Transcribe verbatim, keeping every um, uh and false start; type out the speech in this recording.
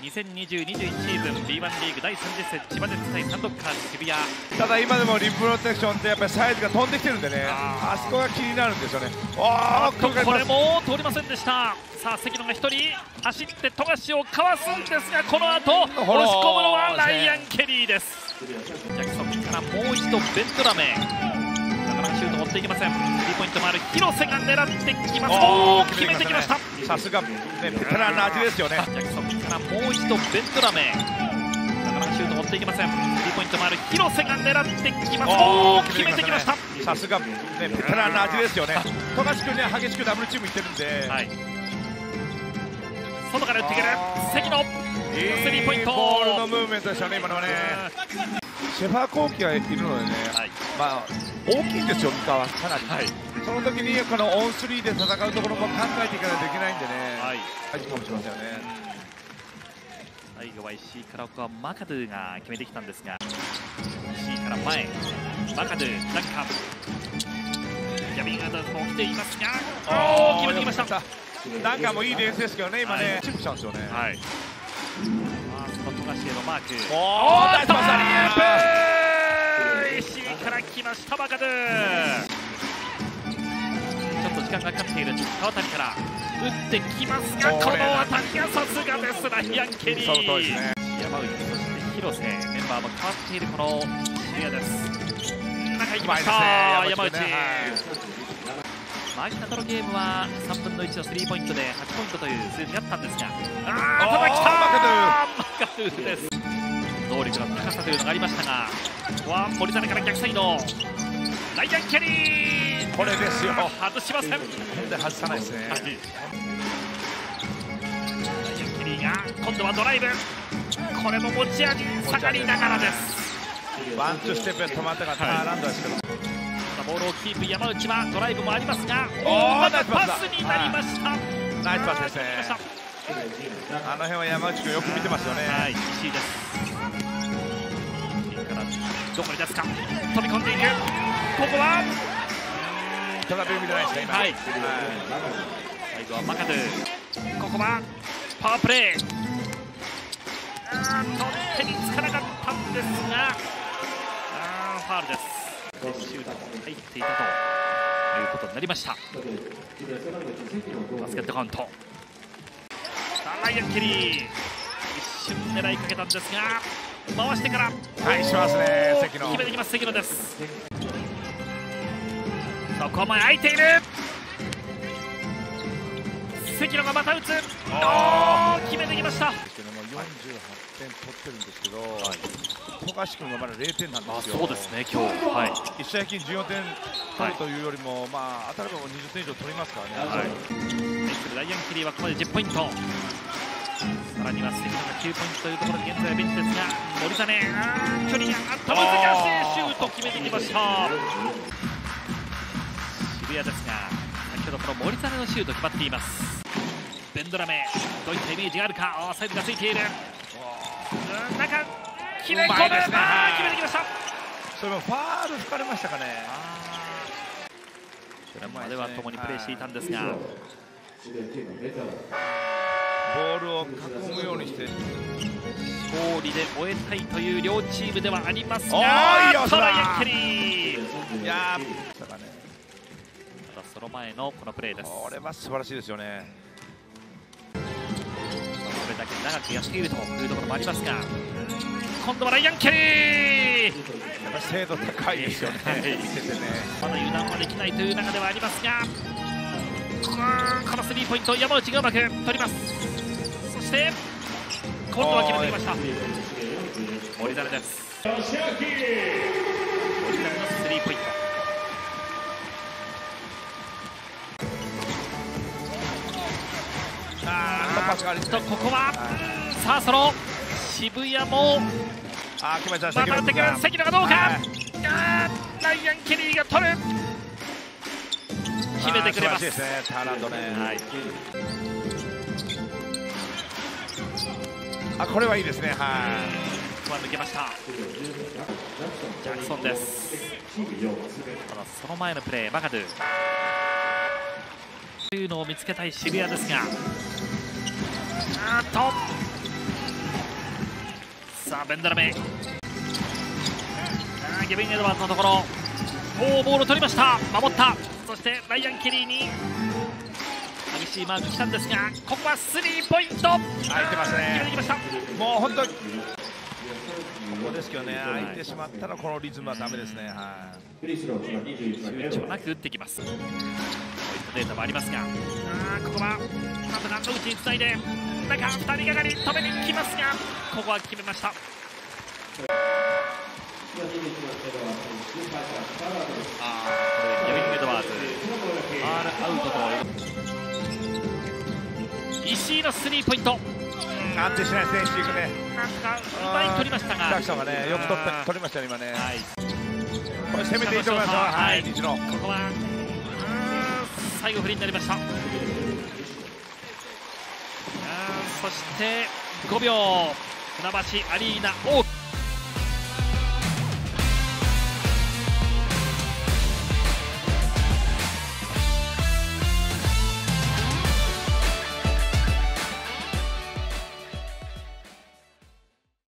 にせんにじゅう にじゅういちシーズン ビーワン リーグだいさんじゅっせん千葉ジェッツ対サンドッカーズ渋谷。ただ今でもリプロテクションってやっぱりサイズが飛んできてるんでね、あ, あそこが気になるんですよね。あーっとこれも通りませんでした。さあ関野が一人走って富樫をかわすんですが、この後押し込むのはライアン・ケリーです。ジャクソンからもう一度ベンドラメ、なかなかシュート持っていけません。スリーポイントもある広瀬が狙ってきます。おー、決めてきました。さすがベテランの味ですよね。ジャクソンからもう一度ベンドラメ、なかなかシュート持っていけません。スリーポイントもある広瀬が狙ってきます。おー、決めてきました。さすがベテランの味ですよね。富樫君には激しくダブルチームいってるんで、はい、外から打ってくる関野、いいボールのムーブメントでしたね、今のはね。シェファーコーキがいるのでね、はい、まあ大きいんですよ、三河はかなり、はい、その時にこのオンスリーで戦うところも考えていかないといけないんでね、はい、大事かもしれませんよね。最後は石井から奥はマカドゥが決めてきたんですが、石井から前、マカドゥ、ダンカン、ギャビン・アダムも来ていますが、おー、決めてきました。ダンカンもいいディフェンスですけどね、今ね、チップしたんですよね。はい、富樫へのマーク、おーっと石井から来ましたマカドゥ。ちょっと時間がかかっている川谷から打ってきますが、この当たりはさすがです。ライアン・ケリー、山内、そして広瀬、メンバーも変わっているこのエリアです。中行きました山内。マイナトのゲームはさんぶんのいちのスリーポイントではちポイントという数字だったんですが、あー、ただきたーマカドゥです。能力の高さというのがありましたが、わー、森真から逆サイド、ライアン・ケリー、これですよ、外しません。外さないですね。ライアン・ケリーが今度はドライブ、これも持ち味下がりながらです。ワンツーステップで止まったがターランドですけど、ボールをキープ、山内はドライブもありますが、おー、またパスになりました。ナイスパスですね。あの辺は山内君よく見てますよね。はい、石井です。どこに出すか、飛び込んでいく。ここはトラベル見てないですね、今。はい。最後はマカドゥ。ここはパワープレー。あーっと、手につかなかったんですが、あー、ファウルです。シュート入っていたということになりました。バスケットカウント、ライアン・ケリー一瞬狙いかけたんですが、回してから返しますね。関野決めてきます。関野です。そこも空いている。関野がまた打つ。おー、決めてきました。よんじゅうはってん取ってるんですけど、富樫君がまだゼロてんなんですよ。そうですね、今日、はい、いち試合平均じゅうよんてん取るというよりも、まあ、当たればにじゅってん以上取りますからね。はい、ライアン・ケリーはここまでじゅっポイント、さらには関野がきゅうポイントというところで現在ベンチですが、森真、距離があった、難しいシュート決めてきました。渋谷ですが、先ほどこの森真のシュート決まっています。ベンドラメ、どういったイメージがあるか、サイズがついている。中、決め込む、決めてきました。それもファール吹かれましたかね。それまでは共にプレーしていたんですが、ボールを囲むようにして勝利で終えたいという両チームではありますが、ライアン・ケリー、いやー、またその前のこのプレーです。これは素晴らしいですよね。これだけ長くやっているというところもありますが、今度はライアン・ケリー、やっぱ精度高いですよね。まだ油断はできないという中ではありますが、このスリーポイント、山内がうまく取ります。そして今度は決めてきました森真です。森真のスリーポイント、とここは、さあその渋谷もまた打ってくる。関野がどうか、ライアン・ケリーが取る、決めてくれます。あ、これはいいですね。はい、ここは抜けました。ジャクソンです。ただその前のプレー、マカドゥというのを見つけたい渋谷ですが、あーっとさあベンドラメ、あーゲビン・エドワーズのところ、おーボール取りました、守った。そしてライアン・ケリーに激しいマーク来たんですが、ここはスリーポイント、入ってますね、決めてきました。もう本当にここですけどね、空いてしまったらこのリズムはダメですね。はい。躊躇なく打ってきます。こういったデータもありますが、ああここはなんとか野口につないで中二人がかり止めに来ますが、ここは決めました。ああこれでギャビン・エドワーズファールアウトと。石井のスリーポイント、安定しないですね、石井君ね、なんかうまい取りましたが、ダクションがね、よく取った、取りましたね、今ね、はい、これ攻めていいと思いますよ、はい、ここは、最後、フリーになりました、あそしてごびょう、船橋アリーナ、オープン。